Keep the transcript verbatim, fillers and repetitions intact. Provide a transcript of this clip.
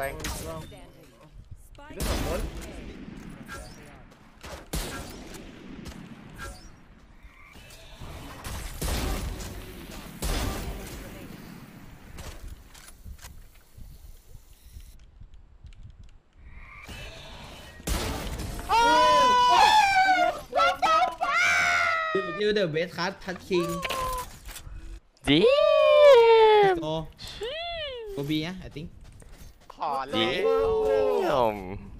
Bang. Đi đứng vào bốn. You the best card card king. Damn. Go. Go B, yeah, I think. Khỏe. Damn.